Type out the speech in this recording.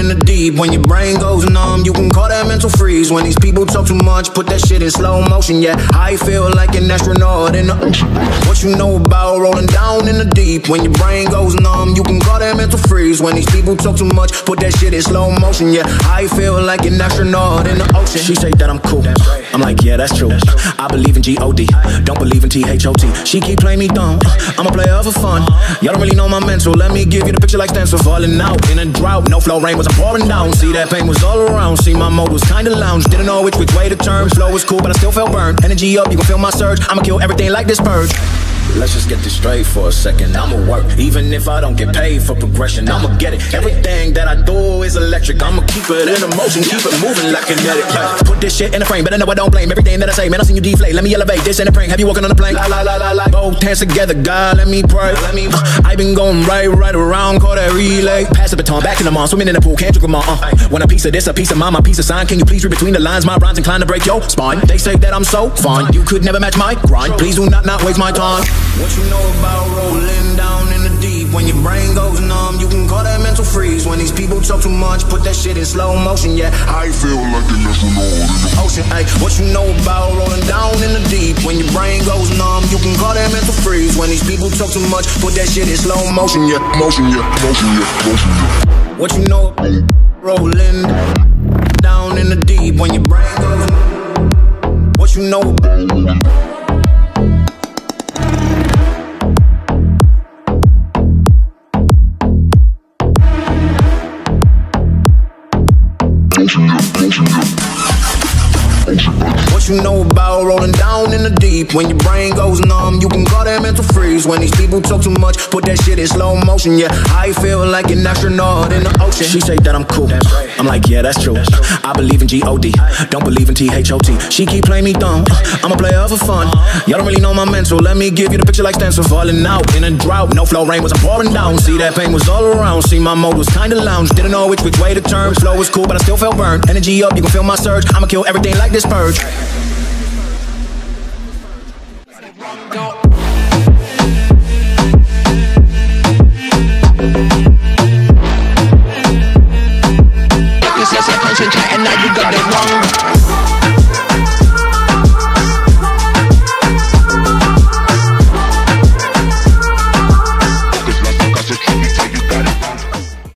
in the deep? When your brain goes numb, you can call that mental freeze. When these people talk too much, put that shit in slow motion, yeah. I feel like an astronaut in the ocean. What you know about rolling down in the deep? When your brain goes numb, you can call that mental freeze. When these people talk too much, put that shit in slow motion, yeah. I feel like an astronaut in the ocean. She say that I'm cool, I'm like, yeah, that's true. I believe in G-O-D, don't believe in T-H-O-T. She keep playing me dumb, I'm a player for fun. Y'all don't really know my mental, let me give you the picture like stencil. Falling out in a drought, no flow, rain was pouring down. See that pain was all around, see my mode was kinda lounge. Didn't know which way to turn, flow was cool but I still felt burned. Energy up, you can feel my surge, I'ma kill everything like this purge. Let's just get this straight for a second, I'ma work. Even if I don't get paid for progression, I'ma get it. Everything that I do is electric, I'ma keep it in a motion, keep it moving like kinetic. Put this shit in a frame, better know I don't blame everything that I say. Man, I seen you deflate, let me elevate, this ain't a prank. Have you walking on a plane? La, la, la, la, la. Both hands together, God, let me pray. I been going right around, call that relay. Pass the baton, back in the mall, swimming in the pool, can't drink them all. Want a piece of this, a piece of mine, my piece of sign. Can you please read between the lines? My rhymes inclined to break your spine. They say that I'm so fine, you could never match my grind. Please do not waste my time. What you know about rolling down in the deep? When your brain goes numb, you can call that mental freeze. When these people talk too much, put that shit in slow motion, yeah. I feel like an astronaut in the ocean, ay. What you know about rolling down in the deep? When your brain goes numb, you can call that mental freeze. When these people talk too much, put that shit in slow motion, yeah. Motion, yeah, motion, yeah, motion, yeah. What you know about rolling down in the deep? When your brain goes numb, what you know about? What you know about rolling down in the deep? When your brain goes numb, you can call that mental freeze. When these people talk too much, put that shit in slow motion, yeah. I feel like an astronaut in the ocean. She say that I'm cool, I'm like, yeah, that's true. I believe in G-O-D, don't believe in T-H-O-T. She keep playing me dumb, I'm a player for fun. Y'all don't really know my mental, let me give you the picture like stencil. Falling out in a drought, no flow, rain was pouring down. See that pain was all around, see my mode was kinda lounge. Didn't know which way to turn, flow was cool but I still felt burned. Energy up, you can feel my surge, I'ma kill everything like this purge.